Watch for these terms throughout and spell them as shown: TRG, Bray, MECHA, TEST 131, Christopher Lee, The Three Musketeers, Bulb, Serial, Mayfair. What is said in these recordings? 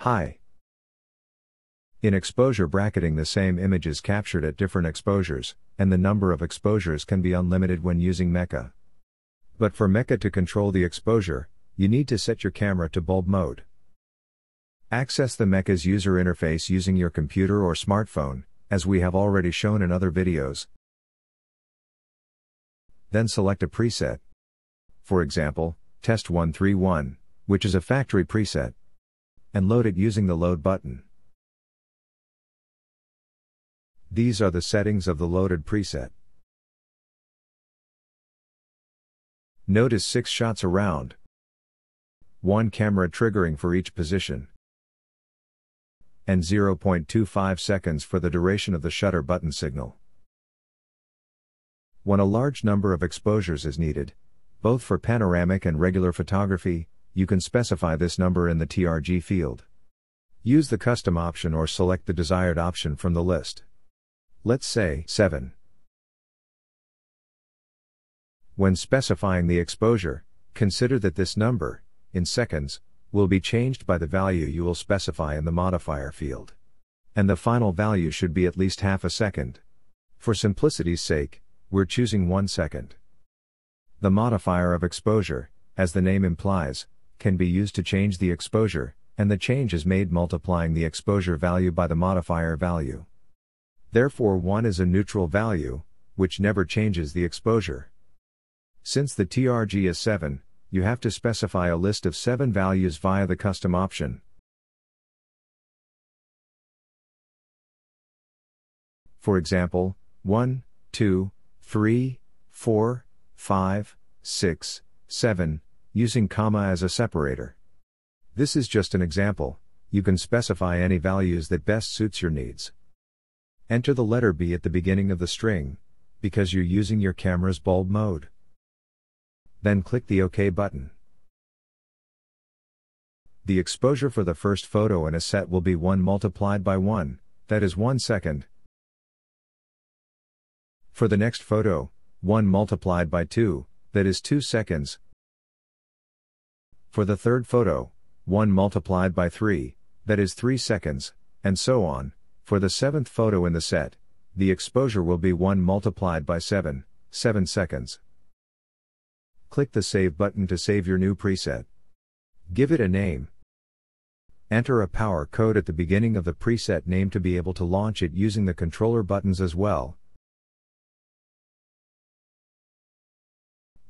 High. In exposure bracketing, the same image is captured at different exposures, and the number of exposures can be unlimited when using MECHA. But for MECHA to control the exposure, you need to set your camera to bulb mode. Access the MECHA's user interface using your computer or smartphone, as we have already shown in other videos. Then select a preset. For example, TEST 131, which is a factory preset, and load it using the load button. These are the settings of the loaded preset. Notice 6 shots around, 1 camera triggering for each position, and 0.25 seconds for the duration of the shutter button signal. When a large number of exposures is needed, both for panoramic and regular photography, you can specify this number in the TRG field. Use the custom option or select the desired option from the list. Let's say 7. When specifying the exposure, consider that this number, in seconds, will be changed by the value you will specify in the modifier field. And the final value should be at least half a second. For simplicity's sake, we're choosing 1 second. The modifier of exposure, as the name implies, can be used to change the exposure, and the change is made multiplying the exposure value by the modifier value. Therefore 1 is a neutral value, which never changes the exposure. Since the TRG is 7, you have to specify a list of 7 values via the custom option. For example, 1, 2, 3, 4, 5, 6, 7, using comma as a separator. This is just an example. You can specify any values that best suits your needs. Enter the letter B at the beginning of the string, because you're using your camera's bulb mode. Then click the OK button. The exposure for the first photo in a set will be 1 multiplied by 1, that is 1 second. For the next photo, 1 multiplied by 2, that is 2 seconds. For the third photo, 1 multiplied by 3, that is 3 seconds, and so on. For the seventh photo in the set, the exposure will be 1 multiplied by 7, 7 seconds. Click the Save button to save your new preset. Give it a name. Enter a power code at the beginning of the preset name to be able to launch it using the controller buttons as well.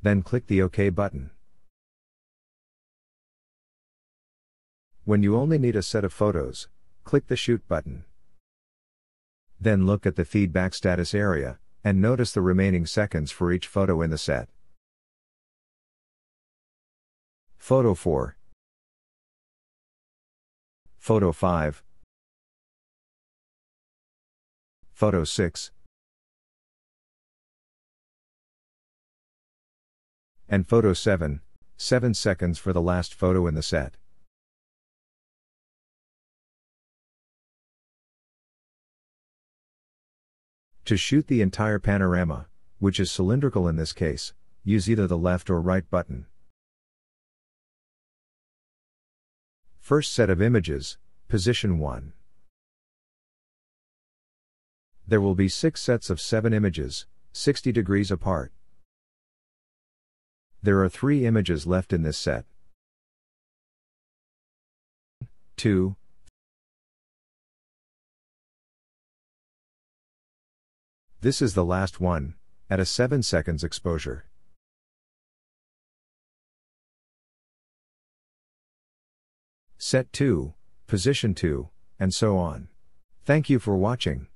Then click the OK button. When you only need a set of photos, click the Shoot button. Then look at the feedback status area, and notice the remaining seconds for each photo in the set. Photo 4, Photo 5, Photo 6, and Photo 7, 7 seconds for the last photo in the set. To shoot the entire panorama, which is cylindrical in this case, use either the left or right button. First set of images, position 1. There will be 6 sets of 7 images, 60 degrees apart. There are 3 images left in this set. 2, 3. This is the last one, at a 7 seconds exposure. Set 2, position 2, and so on. Thank you for watching.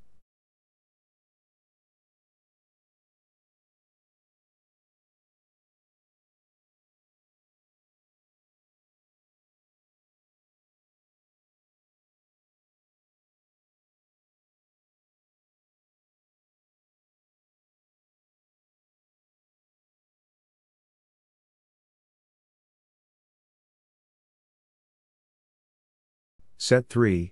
Set 3.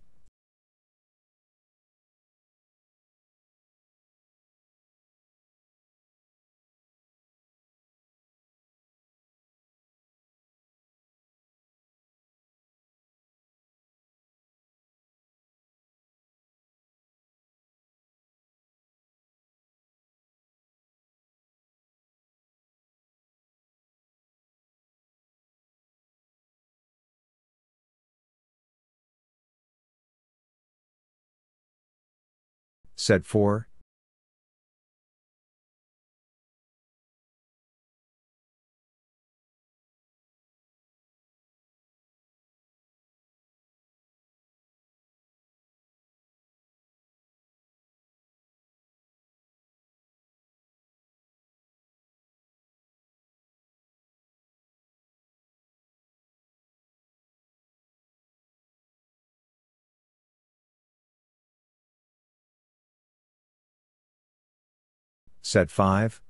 set 4. Set 5.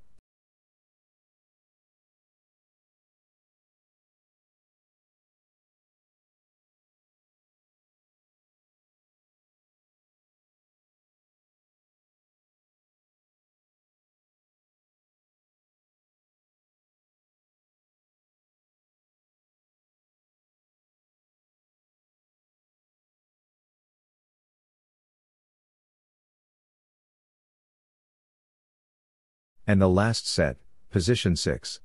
And the last set, position 6.